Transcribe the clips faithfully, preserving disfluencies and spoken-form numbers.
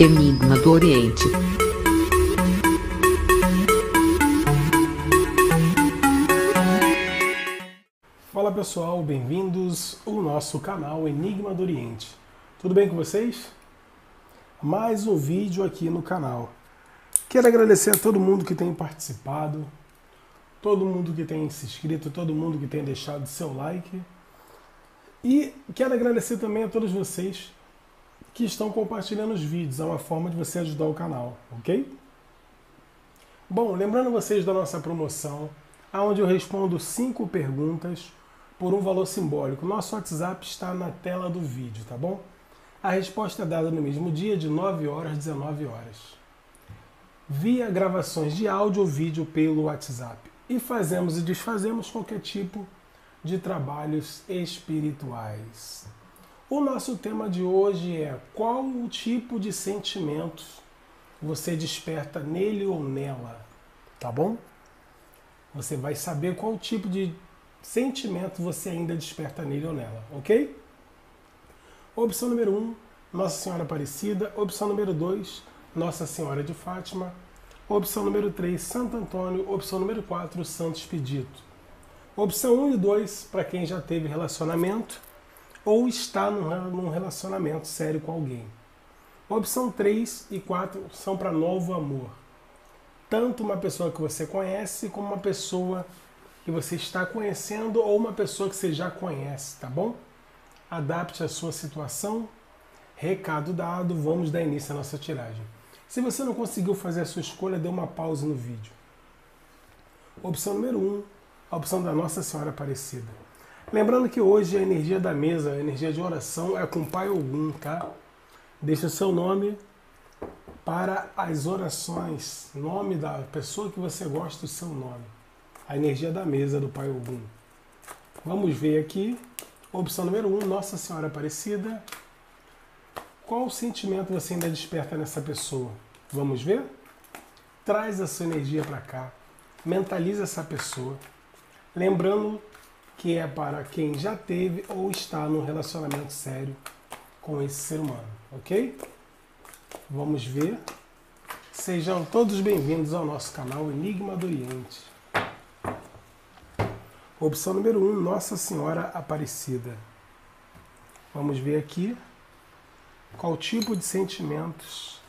Enigma do Oriente. Fala pessoal, bem-vindos ao nosso canal Enigma do Oriente. Tudo bem com vocês? Mais um vídeo aqui no canal. Quero agradecer a todo mundo que tem participado, todo mundo que tem se inscrito, todo mundo que tem deixado seu like. E quero agradecer também a todos vocês que estão compartilhando os vídeos. É uma forma de você ajudar o canal, ok? Bom, lembrando vocês da nossa promoção, onde eu respondo cinco perguntas por um valor simbólico. Nosso WhatsApp está na tela do vídeo, tá bom? A resposta é dada no mesmo dia, de nove horas às dezenove horas. Via gravações de áudio ou vídeo pelo WhatsApp. E fazemos e desfazemos qualquer tipo de trabalhos espirituais. O nosso tema de hoje é: qual o tipo de sentimentos você desperta nele ou nela, tá bom? Você vai saber qual tipo de sentimento você ainda desperta nele ou nela, ok? Opção número um, Nossa Senhora Aparecida. Opção número dois, Nossa Senhora de Fátima. Opção número três, Santo Antônio. Opção número quatro, Santo Expedito. Opção um e dois, para quem já teve relacionamento ou está num relacionamento sério com alguém. Opção três e quatro são para novo amor. Tanto uma pessoa que você conhece, como uma pessoa que você está conhecendo, ou uma pessoa que você já conhece, tá bom? Adapte a sua situação. Recado dado, vamos dar início à nossa tiragem. Se você não conseguiu fazer a sua escolha, dê uma pausa no vídeo. Opção número um, a opção da Nossa Senhora Aparecida. Lembrando que hoje a energia da mesa, a energia de oração, é com o Pai Ogum, tá? Deixa o seu nome para as orações, nome da pessoa que você gosta, o seu nome. A energia da mesa do Pai Ogum. Vamos ver aqui, opção número um, Nossa Senhora Aparecida. Qual sentimento você ainda desperta nessa pessoa? Vamos ver? Traz a sua energia para cá, mentaliza essa pessoa, lembrando que é para quem já teve ou está num relacionamento sério com esse ser humano, ok? Vamos ver. Sejam todos bem-vindos ao nosso canal Enigma do Oriente. Opção número um, Nossa Senhora Aparecida. Vamos ver aqui qual tipo de sentimentos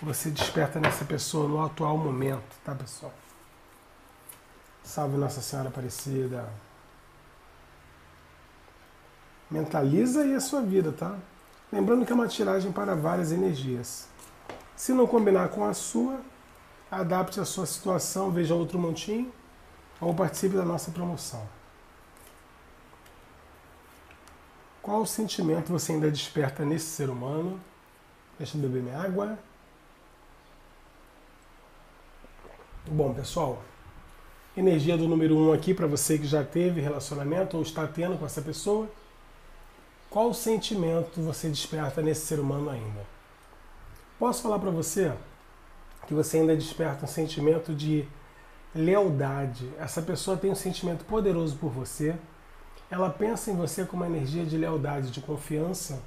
você desperta nessa pessoa no atual momento, tá pessoal? Salve Nossa Senhora Aparecida. Mentaliza aí a sua vida, tá? Lembrando que é uma tiragem para várias energias. Se não combinar com a sua, adapte a sua situação, veja outro montinho, ou participe da nossa promoção. Qual sentimento você ainda desperta nesse ser humano? Deixa eu beber minha água. Bom, pessoal, energia do número um aqui para você que já teve relacionamento ou está tendo com essa pessoa. Qual sentimento você desperta nesse ser humano ainda? Posso falar para você que você ainda desperta um sentimento de lealdade. Essa pessoa tem um sentimento poderoso por você. Ela pensa em você com uma energia de lealdade, de confiança.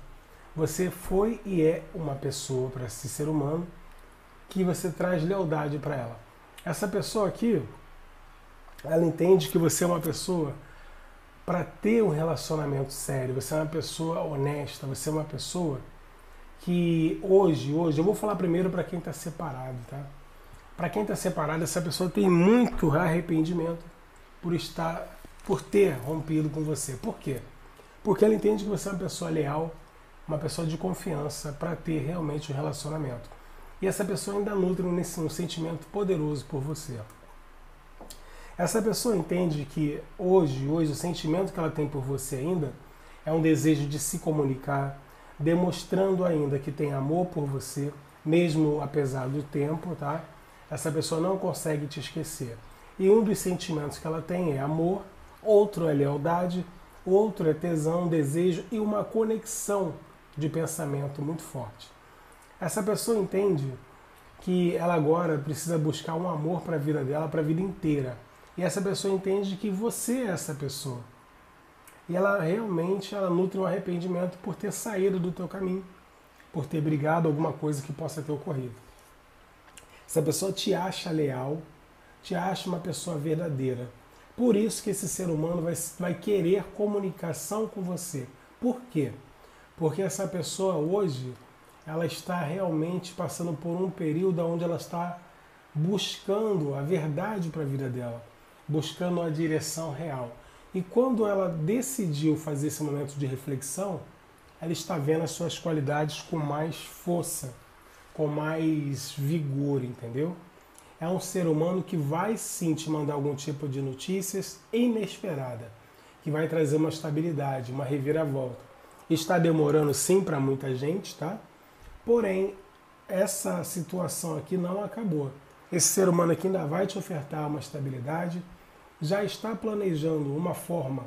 Você foi e é uma pessoa, para esse ser humano, que você traz lealdade para ela. Essa pessoa aqui, ela entende que você é uma pessoa... Para ter um relacionamento sério, você é uma pessoa honesta, você é uma pessoa que hoje, hoje, eu vou falar primeiro para quem está separado, tá? Para quem está separado, essa pessoa tem muito arrependimento por estar, por ter rompido com você. Por quê? Porque ela entende que você é uma pessoa leal, uma pessoa de confiança para ter realmente um relacionamento. E essa pessoa ainda nutre um sentimento poderoso por você. Essa pessoa entende que hoje, hoje, o sentimento que ela tem por você ainda é um desejo de se comunicar, demonstrando ainda que tem amor por você, mesmo apesar do tempo, tá? Essa pessoa não consegue te esquecer. E um dos sentimentos que ela tem é amor, outro é lealdade, outro é tesão, desejo e uma conexão de pensamento muito forte. Essa pessoa entende que ela agora precisa buscar um amor para a vida dela, para a vida inteira. E essa pessoa entende que você é essa pessoa. E ela realmente ela nutre um arrependimento por ter saído do teu caminho. por ter brigado alguma coisa que possa ter ocorrido. Essa pessoa te acha leal, te acha uma pessoa verdadeira. Por isso que esse ser humano vai, vai querer comunicação com você. Por quê? Porque essa pessoa hoje, ela está realmente passando por um período onde ela está buscando a verdade para a vida dela, buscando a direção real. E quando ela decidiu fazer esse momento de reflexão, ela está vendo as suas qualidades com mais força, com mais vigor, entendeu? É um ser humano que vai sim te mandar algum tipo de notícias inesperada, que vai trazer uma estabilidade, uma reviravolta. Está demorando sim para muita gente, tá? Porém, essa situação aqui não acabou. Esse ser humano aqui ainda vai te ofertar uma estabilidade, já está planejando uma forma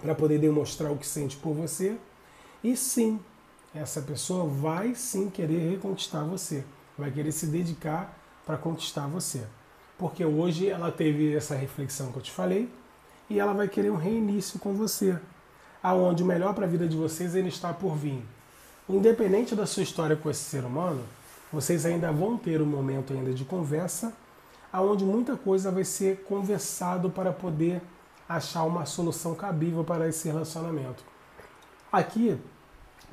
para poder demonstrar o que sente por você, e sim, essa pessoa vai sim querer reconquistar você, vai querer se dedicar para conquistar você. Porque hoje ela teve essa reflexão que eu te falei, e ela vai querer um reinício com você, aonde o melhor para a vida de vocês ainda está por vir. Independente da sua história com esse ser humano, vocês ainda vão ter um momento ainda de conversa, aonde muita coisa vai ser conversado para poder achar uma solução cabível para esse relacionamento. Aqui,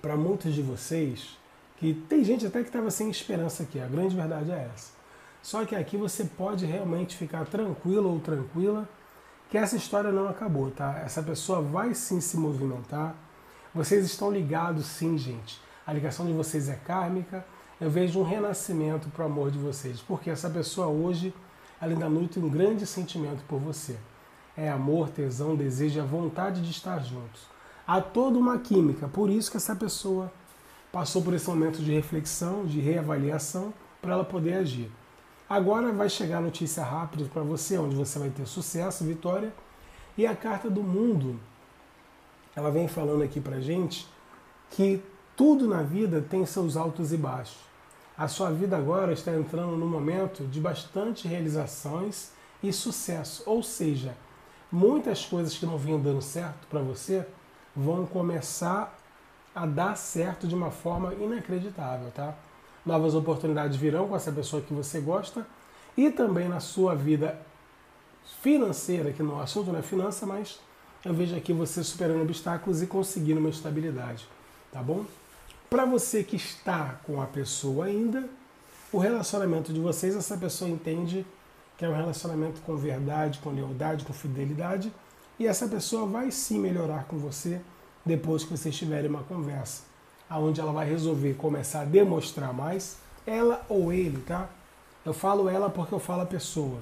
para muitos de vocês, que tem gente até que estava sem esperança aqui, a grande verdade é essa. Só que aqui você pode realmente ficar tranquilo ou tranquila, que essa história não acabou, tá? Essa pessoa vai sim se movimentar. Vocês estão ligados sim, gente. A ligação de vocês é kármica. Eu vejo um renascimento para o amor de vocês, porque essa pessoa hoje, ela ainda nutre um grande sentimento por você. É amor, tesão, desejo, a vontade de estar juntos. Há toda uma química, por isso que essa pessoa passou por esse momento de reflexão, de reavaliação, para ela poder agir. Agora vai chegar a notícia rápida para você, onde você vai ter sucesso, vitória. E a carta do mundo, ela vem falando aqui pra gente que tudo na vida tem seus altos e baixos. A sua vida agora está entrando num momento de bastante realizações e sucesso. Ou seja, muitas coisas que não vinham dando certo para você vão começar a dar certo de uma forma inacreditável, tá? Novas oportunidades virão com essa pessoa que você gosta e também na sua vida financeira, que no assunto não é finança, mas eu vejo aqui você superando obstáculos e conseguindo uma estabilidade, tá bom? Para você que está com a pessoa ainda, o relacionamento de vocês, essa pessoa entende que é um relacionamento com verdade, com lealdade, com fidelidade, e essa pessoa vai sim melhorar com você depois que vocês tiverem uma conversa, onde ela vai resolver começar a demonstrar mais, ela ou ele, tá? Eu falo ela porque eu falo a pessoa.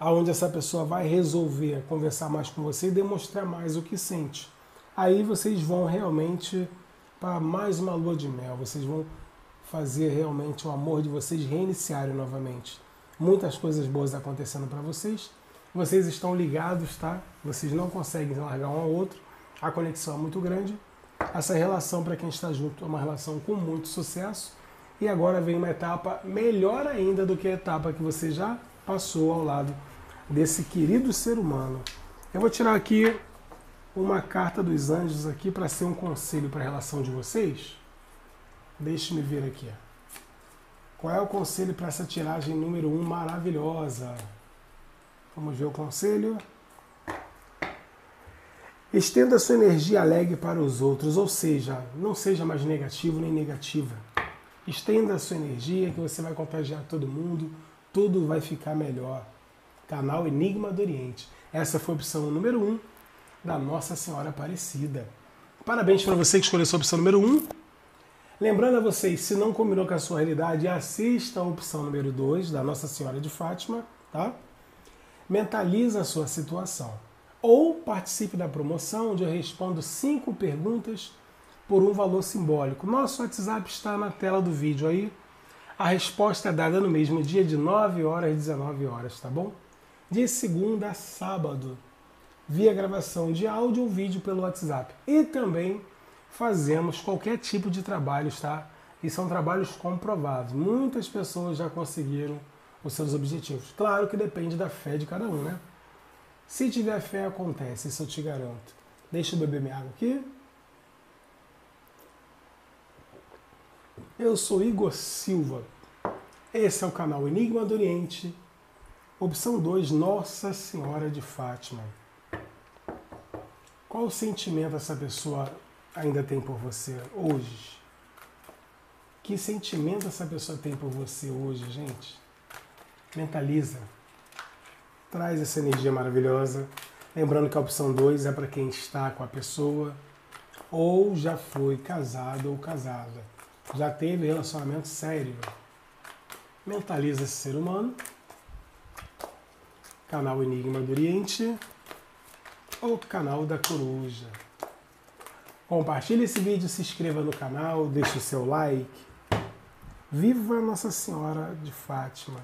Aonde essa pessoa vai resolver conversar mais com você e demonstrar mais o que sente. Aí vocês vão realmente para mais uma lua de mel, vocês vão fazer realmente o amor de vocês reiniciarem novamente. Muitas coisas boas acontecendo para vocês, vocês estão ligados, tá? Vocês não conseguem largar um ao outro, a conexão é muito grande. Essa relação para quem está junto é uma relação com muito sucesso e agora vem uma etapa melhor ainda do que a etapa que você já passou ao lado desse querido ser humano. Eu vou tirar aqui uma carta dos anjos aqui para ser um conselho para a relação de vocês. Deixe-me ver aqui. Qual é o conselho para essa tiragem número um maravilhosa? Vamos ver o conselho. Estenda sua energia alegre para os outros, ou seja, não seja mais negativo nem negativa. Estenda a sua energia que você vai contagiar todo mundo, tudo vai ficar melhor. Canal Enigma do Oriente. Essa foi a opção número um da Nossa Senhora Aparecida. Parabéns para você que escolheu a sua opção número um. Lembrando a vocês, se não combinou com a sua realidade, assista a opção número dois da Nossa Senhora de Fátima, tá? Mentaliza a sua situação. Ou participe da promoção, onde eu respondo cinco perguntas por um valor simbólico. Nosso WhatsApp está na tela do vídeo aí. A resposta é dada no mesmo dia, de nove horas às dezenove horas, tá bom? De segunda a sábado, via gravação de áudio ou vídeo pelo WhatsApp. E também fazemos qualquer tipo de trabalhos, tá? E são trabalhos comprovados. Muitas pessoas já conseguiram os seus objetivos. Claro que depende da fé de cada um, né? Se tiver fé, acontece, isso eu te garanto. Deixa eu beber minha água aqui. Eu sou Igor Silva, esse é o canal Enigma do Oriente, opção dois, Nossa Senhora de Fátima. Qual o sentimento essa pessoa ainda tem por você hoje? Que sentimento essa pessoa tem por você hoje, gente? Mentaliza, traz essa energia maravilhosa. Lembrando que a opção dois é para quem está com a pessoa ou já foi casado ou casada, já teve relacionamento sério. Mentaliza esse ser humano. Canal Enigma do Oriente ou canal da Coruja. Compartilhe esse vídeo, se inscreva no canal, deixe o seu like. Viva Nossa Senhora de Fátima!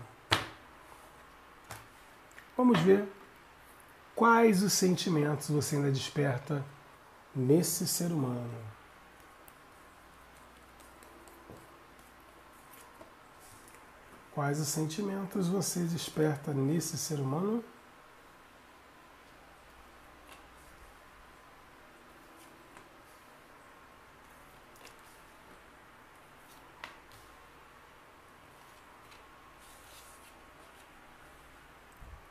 Vamos ver quais os sentimentos você ainda desperta nesse ser humano. Quais os sentimentos você desperta nesse ser humano?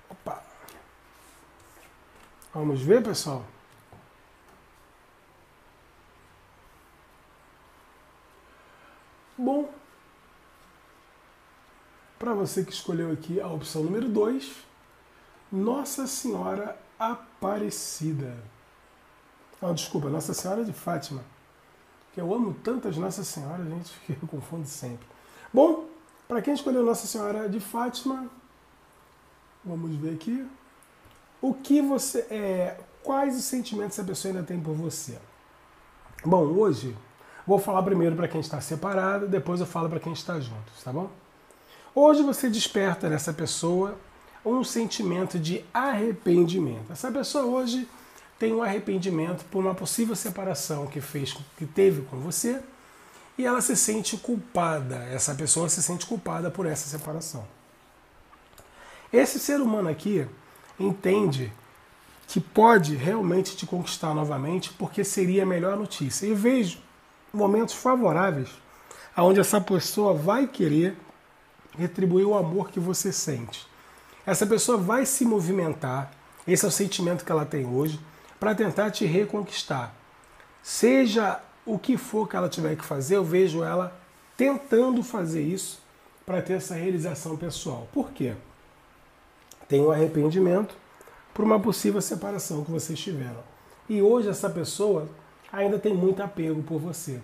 Opa! Vamos ver, pessoal? Bom, para você que escolheu aqui a opção número dois, Nossa Senhora Aparecida. Não, desculpa, Nossa Senhora de Fátima. Que eu amo tantas Nossa Senhoras, gente, que eu confundo sempre. Bom, para quem escolheu Nossa Senhora de Fátima, vamos ver aqui. O que você é, quais os sentimentos essa pessoa ainda tem por você? Bom, hoje vou falar primeiro para quem está separado, depois eu falo para quem está junto, tá bom? Hoje você desperta nessa pessoa um sentimento de arrependimento. Essa pessoa hoje tem um arrependimento por uma possível separação que fez, que teve com você, e ela se sente culpada. Essa pessoa se sente culpada por essa separação. Esse ser humano aqui entende que pode realmente te conquistar novamente, porque seria a melhor notícia. E vejo momentos favoráveis onde essa pessoa vai querer retribuir o amor que você sente. Essa pessoa vai se movimentar, esse é o sentimento que ela tem hoje, para tentar te reconquistar. Seja o que for que ela tiver que fazer, eu vejo ela tentando fazer isso para ter essa realização pessoal. Por quê? Tem um arrependimento por uma possível separação que vocês tiveram. E hoje essa pessoa ainda tem muito apego por você,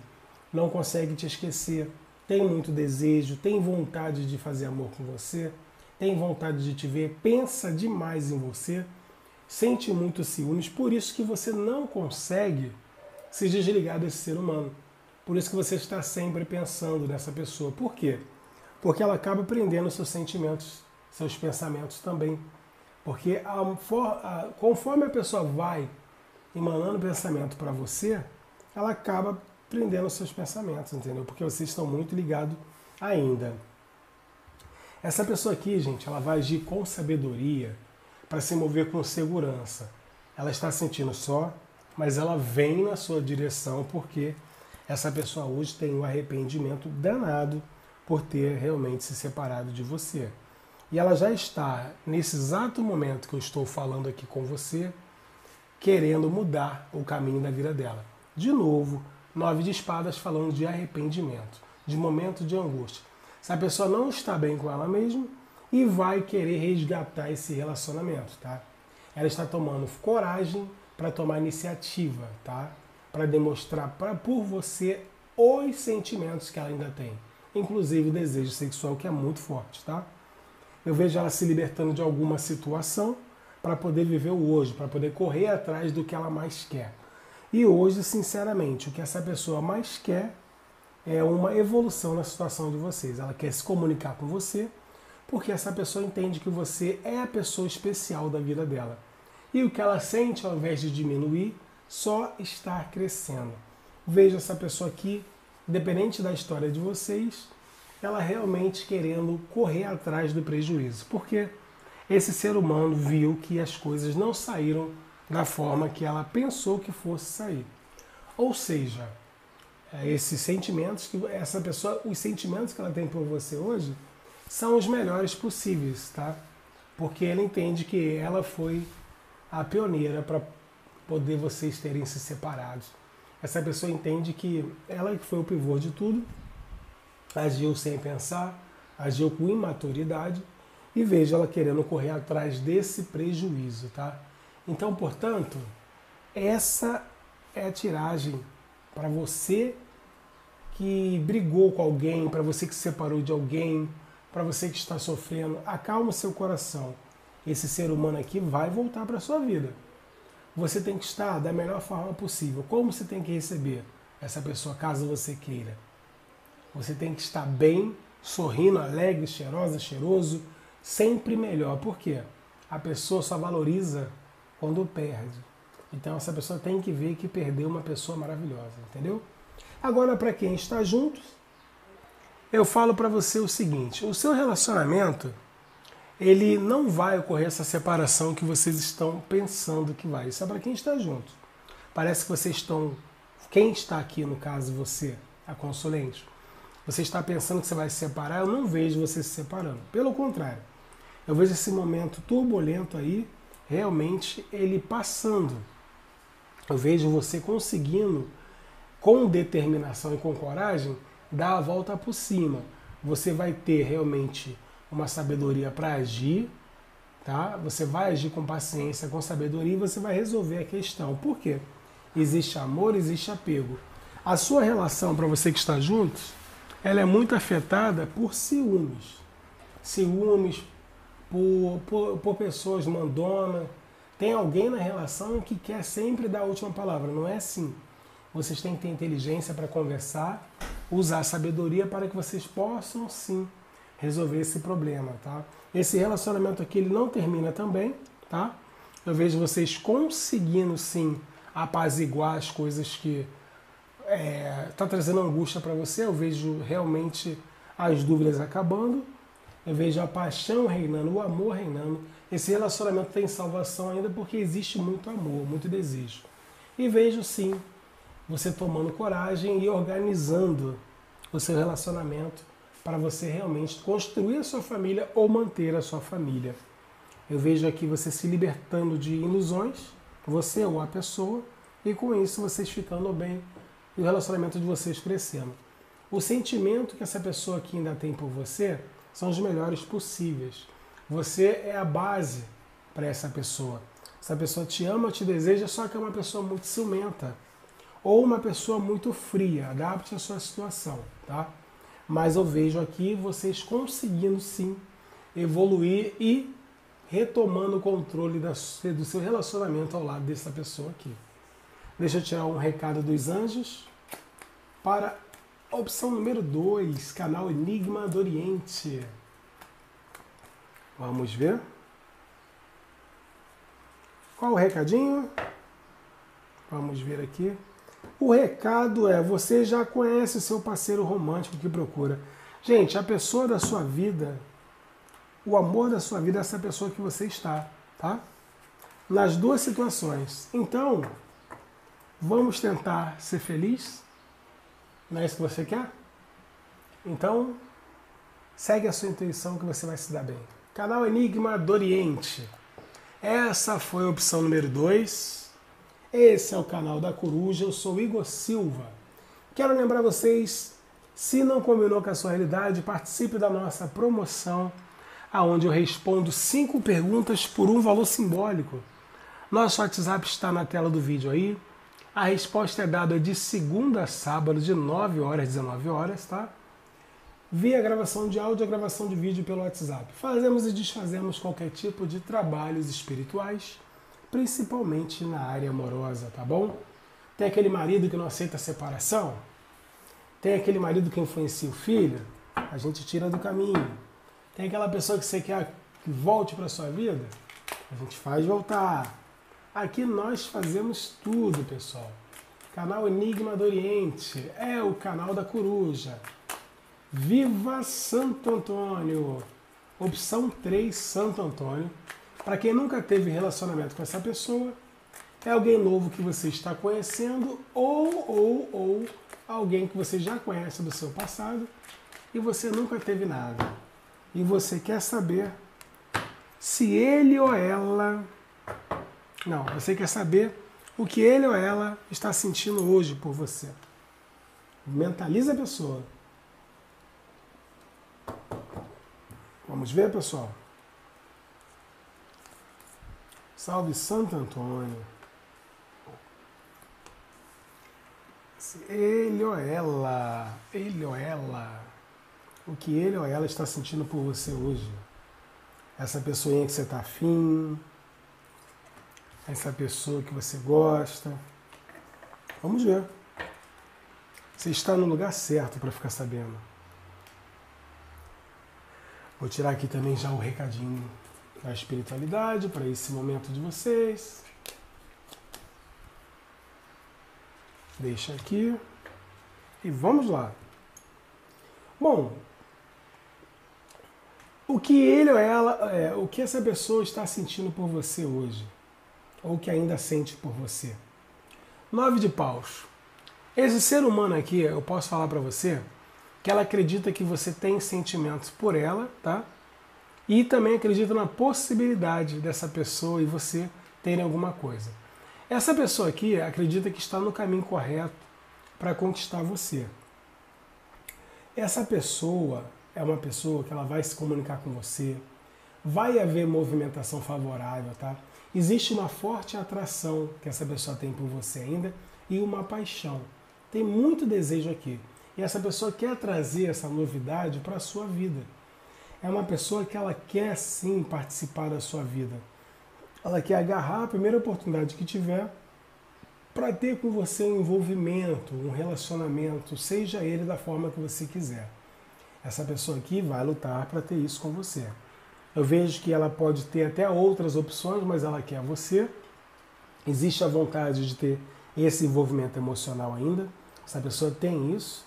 não consegue te esquecer, tem muito desejo, tem vontade de fazer amor com você, tem vontade de te ver, pensa demais em você, sente muito ciúmes, por isso que você não consegue se desligar desse ser humano. Por isso que você está sempre pensando nessa pessoa. Por quê? Porque ela acaba prendendo seus sentimentos, seus pensamentos também. Porque a, a, conforme a pessoa vai emanando pensamento para você, ela acaba prendendo seus pensamentos, entendeu? Porque vocês estão muito ligados ainda. Essa pessoa aqui, gente, ela vai agir com sabedoria para se mover com segurança. Ela está sentindo só, mas ela vem na sua direção porque essa pessoa hoje tem um arrependimento danado por ter realmente se separado de você. E ela já está, nesse exato momento que eu estou falando aqui com você, querendo mudar o caminho da vida dela. De novo, nove de espadas falando de arrependimento, de momento de angústia. Essa pessoa não está bem com ela mesma e vai querer resgatar esse relacionamento, tá? Ela está tomando coragem para tomar iniciativa, tá? Para demonstrar pra, por você os sentimentos que ela ainda tem, inclusive o desejo sexual, que é muito forte, tá? Eu vejo ela se libertando de alguma situação para poder viver o hoje, para poder correr atrás do que ela mais quer. E hoje, sinceramente, o que essa pessoa mais quer é uma evolução na situação de vocês. Ela quer se comunicar com você, porque essa pessoa entende que você é a pessoa especial da vida dela. E o que ela sente, ao invés de diminuir, só está crescendo. Vejo essa pessoa aqui, independente da história de vocês, ela realmente querendo correr atrás do prejuízo, porque esse ser humano viu que as coisas não saíram da forma que ela pensou que fosse sair. Ou seja, esses sentimentos, que essa pessoa, os sentimentos que ela tem por você hoje são os melhores possíveis, tá? Porque ela entende que ela foi a pioneira para poder vocês terem se separado. Essa pessoa entende que ela que foi o pivô de tudo, agiu sem pensar, agiu com imaturidade, e vejo ela querendo correr atrás desse prejuízo, tá? Então, portanto, essa é a tiragem para você que brigou com alguém, para você que se separou de alguém, para você que está sofrendo. Acalma o seu coração. Esse ser humano aqui vai voltar para a sua vida. Você tem que estar da melhor forma possível. Como você tem que receber essa pessoa, caso você queira? Você tem que estar bem, sorrindo, alegre, cheirosa, cheiroso, sempre melhor. Por quê? A pessoa só valoriza quando perde. Então essa pessoa tem que ver que perdeu uma pessoa maravilhosa, entendeu? Agora, para quem está junto, eu falo para você o seguinte: o seu relacionamento, ele não vai ocorrer essa separação que vocês estão pensando que vai. Isso é para quem está junto. Parece que vocês estão... Quem está aqui, no caso você, a consulente, você está pensando que você vai se separar. Eu não vejo você se separando. Pelo contrário, eu vejo esse momento turbulento aí, realmente ele passando. Eu vejo você conseguindo, com determinação e com coragem, dar a volta por cima. Você vai ter realmente uma sabedoria para agir, tá? Você vai agir com paciência, com sabedoria, e você vai resolver a questão. Por quê? Existe amor, existe apego. A sua relação, para você que está junto, ela é muito afetada por ciúmes. Ciúmes por, por, por pessoas mandonas. Tem alguém na relação que quer sempre dar a última palavra. Não é assim. Vocês têm que ter inteligência para conversar, usar a sabedoria para que vocês possam, sim, resolver esse problema, tá? Esse relacionamento aqui, ele não termina também, tá? Eu vejo vocês conseguindo, sim, apaziguar as coisas que... É, tá trazendo angústia para você. Eu vejo realmente as dúvidas acabando, eu vejo a paixão reinando, o amor reinando. Esse relacionamento tem salvação ainda, porque existe muito amor, muito desejo. E vejo, sim, você tomando coragem e organizando o seu relacionamento para você realmente construir a sua família ou manter a sua família. Eu vejo aqui você se libertando de ilusões, você ou a pessoa, e com isso vocês ficando bem, e o relacionamento de vocês crescendo. O sentimento que essa pessoa aqui ainda tem por você são os melhores possíveis. Você é a base para essa pessoa. Essa pessoa te ama, te deseja, só que é uma pessoa muito ciumenta ou uma pessoa muito fria. Adapte a sua situação, tá? Mas eu vejo aqui vocês conseguindo, sim, evoluir e retomando o controle do seu relacionamento ao lado dessa pessoa aqui. Deixa eu tirar um recado dos anjos para a opção número dois, canal Enigma do Oriente. Vamos ver. Qual o recadinho? Vamos ver aqui. O recado é: você já conhece o seu parceiro romântico que procura. Gente, a pessoa da sua vida, o amor da sua vida é essa pessoa que você está, tá? Nas duas situações. Então... vamos tentar ser feliz? Não é isso que você quer? Então, segue a sua intuição que você vai se dar bem. Canal Enigma do Oriente. Essa foi a opção número dois. Esse é o canal da Coruja. Eu sou Igor Silva. Quero lembrar vocês, se não combinou com a sua realidade, participe da nossa promoção, aonde eu respondo cinco perguntas por um valor simbólico. Nosso WhatsApp está na tela do vídeo aí. A resposta é dada de segunda a sábado, de nove horas às dezenove horas, tá? Via gravação de áudio, a gravação de vídeo pelo WhatsApp. Fazemos e desfazemos qualquer tipo de trabalhos espirituais, principalmente na área amorosa, tá bom? Tem aquele marido que não aceita a separação? Tem aquele marido que influencia o filho? A gente tira do caminho. Tem aquela pessoa que você quer que volte para sua vida? A gente faz voltar. Aqui nós fazemos tudo, pessoal. Canal Enigma do Oriente é o canal da Coruja. Viva Santo Antônio! Opção três, Santo Antônio. Para quem nunca teve relacionamento com essa pessoa, É alguém novo que você está conhecendo ou, ou, ou alguém que você já conhece do seu passado e você nunca teve nada. E você quer saber se ele ou ela... Não, você quer saber o que ele ou ela está sentindo hoje por você. Mentaliza a pessoa. Vamos ver, pessoal. Salve Santo Antônio. Ele ou ela, ele ou ela, o que ele ou ela está sentindo por você hoje? Essa pessoinha que você está afim, essa pessoa que você gosta. Vamos ver. Você está no lugar certo para ficar sabendo. Vou tirar aqui também já o recadinho da espiritualidade para esse momento de vocês. Deixa aqui. E vamos lá. Bom, o que ele ou ela, é, o que essa pessoa está sentindo por você hoje? Ou que ainda sente por você? Nove de paus. Esse ser humano aqui, eu posso falar para você, que ela acredita que você tem sentimentos por ela, tá? E também acredita na possibilidade dessa pessoa e você terem alguma coisa. Essa pessoa aqui acredita que está no caminho correto para conquistar você. Essa pessoa é uma pessoa que ela vai se comunicar com você, vai haver movimentação favorável, tá? Existe uma forte atração que essa pessoa tem por você ainda e uma paixão. Tem muito desejo aqui. E essa pessoa quer trazer essa novidade para a sua vida. É uma pessoa que ela quer sim participar da sua vida. Ela quer agarrar a primeira oportunidade que tiver para ter com você um envolvimento, um relacionamento, seja ele da forma que você quiser. Essa pessoa aqui vai lutar para ter isso com você. Eu vejo que ela pode ter até outras opções, mas ela quer você. Existe a vontade de ter esse envolvimento emocional ainda. Essa pessoa tem isso.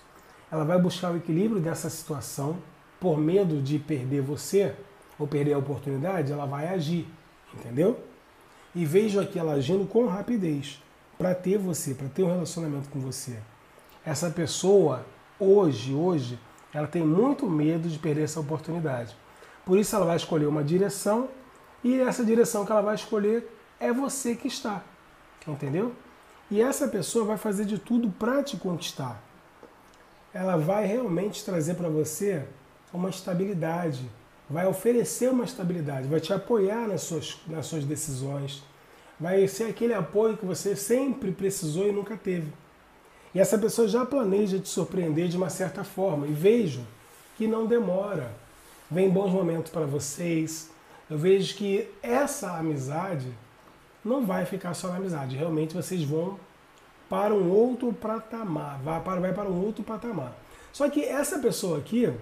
Ela vai buscar o equilíbrio dessa situação. Por medo de perder você ou perder a oportunidade, ela vai agir. Entendeu? E vejo aqui ela agindo com rapidez para ter você, para ter um relacionamento com você. Essa pessoa, hoje, hoje, ela tem muito medo de perder essa oportunidade. Por isso ela vai escolher uma direção e essa direção que ela vai escolher é você que está. Entendeu? E essa pessoa vai fazer de tudo para te conquistar. Ela vai realmente trazer para você uma estabilidade. Vai oferecer uma estabilidade, vai te apoiar nas suas, nas suas decisões. Vai ser aquele apoio que você sempre precisou e nunca teve. E essa pessoa já planeja te surpreender de uma certa forma. E vejo que não demora. Vem bons momentos para vocês. Eu vejo que essa amizade não vai ficar só na amizade. Realmente vocês vão para um outro patamar. Vai para, vai para um outro patamar. Só que essa pessoa aqui,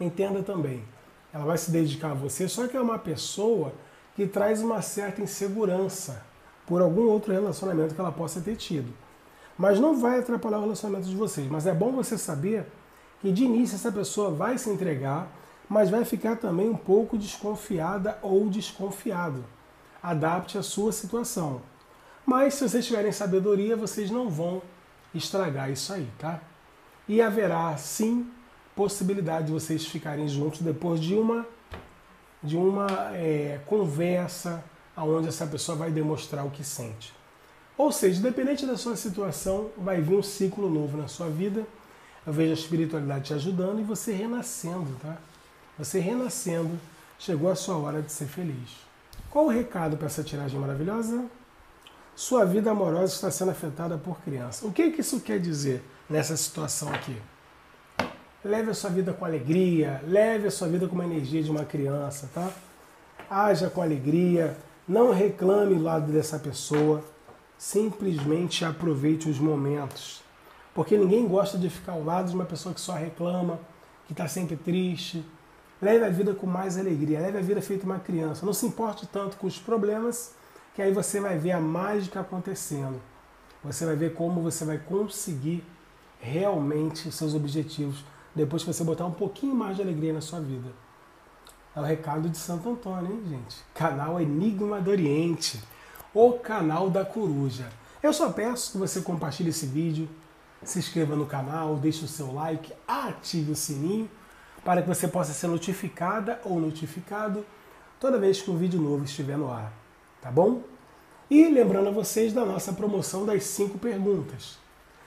entenda também, ela vai se dedicar a você, só que é uma pessoa que traz uma certa insegurança por algum outro relacionamento que ela possa ter tido. Mas não vai atrapalhar o relacionamento de vocês. Mas é bom você saber que de início essa pessoa vai se entregar, mas vai ficar também um pouco desconfiada ou desconfiado. Adapte a sua situação. Mas se vocês tiverem sabedoria, vocês não vão estragar isso aí, tá? E haverá, sim, possibilidade de vocês ficarem juntos depois de uma, de uma é, conversa onde essa pessoa vai demonstrar o que sente. Ou seja, independente da sua situação, vai vir um ciclo novo na sua vida. Eu vejo a espiritualidade te ajudando e você renascendo, tá? Você renascendo, chegou a sua hora de ser feliz. Qual o recado para essa tiragem maravilhosa? Sua vida amorosa está sendo afetada por criança. O que, que isso quer dizer nessa situação aqui? Leve a sua vida com alegria, leve a sua vida com uma energia de uma criança, tá? Haja com alegria, não reclame do lado dessa pessoa, simplesmente aproveite os momentos. Porque ninguém gosta de ficar ao lado de uma pessoa que só reclama, que está sempre triste. Leve a vida com mais alegria, leve a vida feita uma criança. Não se importe tanto com os problemas, que aí você vai ver a mágica acontecendo. Você vai ver como você vai conseguir realmente os seus objetivos depois que você botar um pouquinho mais de alegria na sua vida. É o recado de Santo Antônio, hein, gente? Canal Enigma do Oriente. o canal da Coruja. Eu só peço que você compartilhe esse vídeo, se inscreva no canal, deixe o seu like, ative o sininho para que você possa ser notificada ou notificado toda vez que um vídeo novo estiver no ar, tá bom? E lembrando a vocês da nossa promoção das cinco perguntas.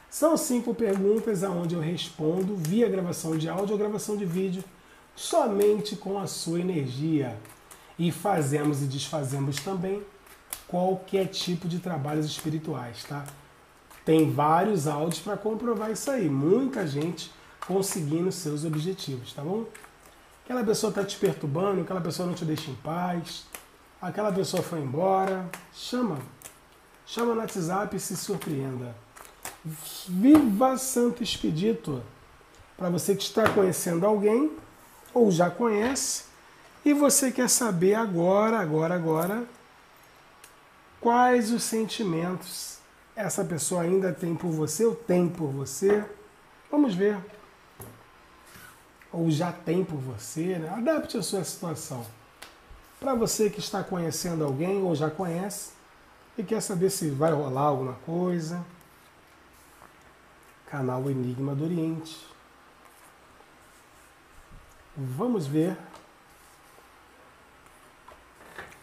São cinco perguntas aonde eu respondo via gravação de áudio ou gravação de vídeo somente com a sua energia. E fazemos e desfazemos também qualquer tipo de trabalhos espirituais, tá? Tem vários áudios para comprovar isso aí. Muita gente conseguindo seus objetivos, tá bom? Aquela pessoa está te perturbando, aquela pessoa não te deixa em paz, aquela pessoa foi embora, chama. Chama no WhatsApp e se surpreenda. Viva Santo Expedito! Para você que está conhecendo alguém, ou já conhece, e você quer saber agora, agora, agora, quais os sentimentos essa pessoa ainda tem por você, ou tem por você, vamos ver. Ou já tem por você, né? Adapte a sua situação. Para você que está conhecendo alguém, ou já conhece, e quer saber se vai rolar alguma coisa, canal Enigma do Oriente. Vamos ver.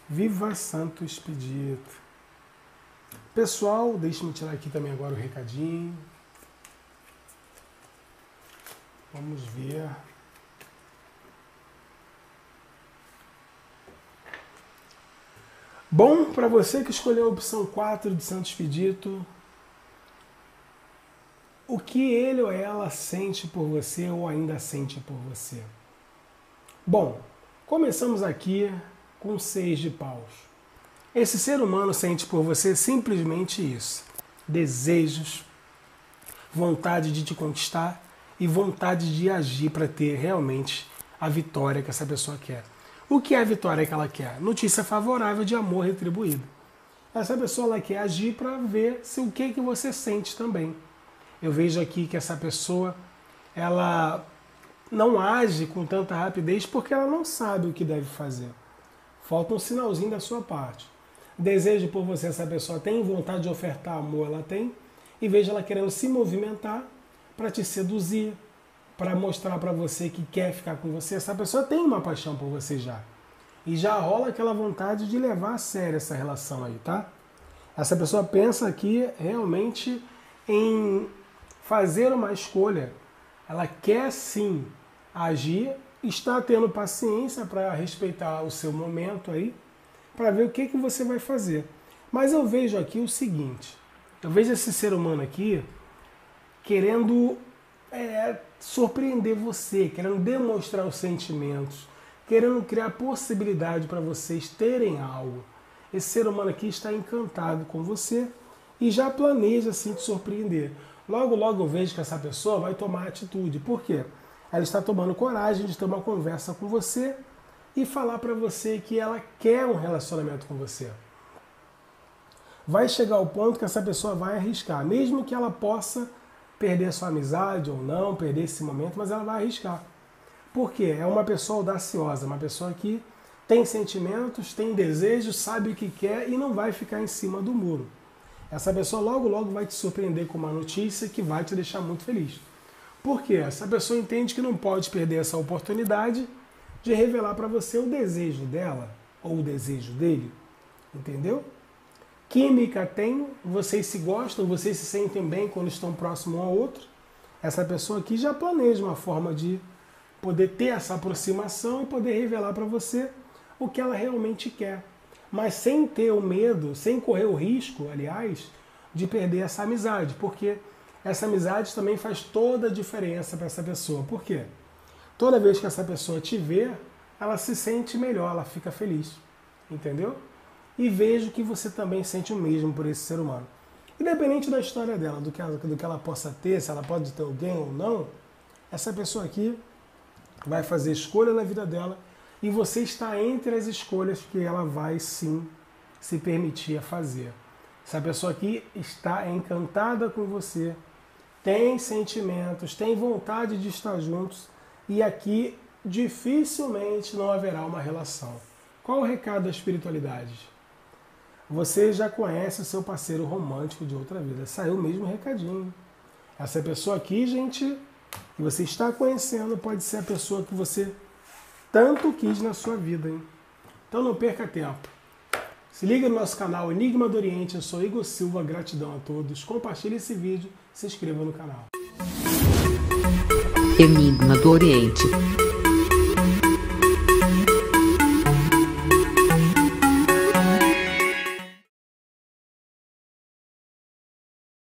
Viva Santo Expedito. Pessoal, deixe-me tirar aqui também agora o recadinho. Vamos ver. Bom, para você que escolheu a opção quatro de Santo Expedito, o que ele ou ela sente por você ou ainda sente por você? Bom, começamos aqui com seis de paus. Esse ser humano sente por você simplesmente isso. Desejos, vontade de te conquistar e vontade de agir para ter realmente a vitória que essa pessoa quer. O que é a vitória que ela quer? Notícia favorável de amor retribuído. Essa pessoa ela quer agir para ver se o que, que você sente também. Eu vejo aqui que essa pessoa, ela não age com tanta rapidez porque ela não sabe o que deve fazer. Falta um sinalzinho da sua parte. Desejo por você, essa pessoa tem vontade de ofertar amor, ela tem, e vejo ela querendo se movimentar para te seduzir, para mostrar para você que quer ficar com você. Essa pessoa tem uma paixão por você já. E já rola aquela vontade de levar a sério essa relação aí, tá? Essa pessoa pensa aqui realmente em fazer uma escolha, ela quer sim agir, está tendo paciência para respeitar o seu momento aí, para ver o que, que você vai fazer. Mas eu vejo aqui o seguinte, eu vejo esse ser humano aqui querendo é, surpreender você, querendo demonstrar os sentimentos, querendo criar possibilidade para vocês terem algo. Esse ser humano aqui está encantado com você e já planeja assim te surpreender. Logo, logo eu vejo que essa pessoa vai tomar atitude. Por quê? Ela está tomando coragem de ter uma conversa com você e falar para você que ela quer um relacionamento com você. Vai chegar o ponto que essa pessoa vai arriscar, mesmo que ela possa perder a sua amizade ou não, perder esse momento, mas ela vai arriscar. Por quê? É uma pessoa audaciosa, uma pessoa que tem sentimentos, tem desejos, sabe o que quer e não vai ficar em cima do muro. Essa pessoa logo, logo vai te surpreender com uma notícia que vai te deixar muito feliz. Por quê? Essa pessoa entende que não pode perder essa oportunidade de revelar para você o desejo dela ou o desejo dele. Entendeu? Química tem, vocês se gostam, vocês se sentem bem quando estão próximos um ao outro. Essa pessoa aqui já planeja uma forma de poder ter essa aproximação e poder revelar para você o que ela realmente quer. Mas sem ter o medo, sem correr o risco, aliás, de perder essa amizade, porque essa amizade também faz toda a diferença para essa pessoa. Por quê? Toda vez que essa pessoa te vê, ela se sente melhor, ela fica feliz, entendeu? E vejo que você também sente o mesmo por esse ser humano. Independente da história dela, do que ela, do que ela possa ter, se ela pode ter alguém ou não, essa pessoa aqui vai fazer escolha na vida dela, e você está entre as escolhas que ela vai sim se permitir a fazer. Essa pessoa aqui está encantada com você, tem sentimentos, tem vontade de estar juntos e aqui dificilmente não haverá uma relação. Qual o recado da espiritualidade? Você já conhece o seu parceiro romântico de outra vida. Saiu o mesmo recadinho. Essa pessoa aqui, gente, que você está conhecendo, pode ser a pessoa que você tanto quis na sua vida, hein? Então não perca tempo. Se liga no nosso canal Enigma do Oriente. Eu sou Igor Silva. Gratidão a todos. Compartilhe esse vídeo. Se inscreva no canal. Enigma do Oriente.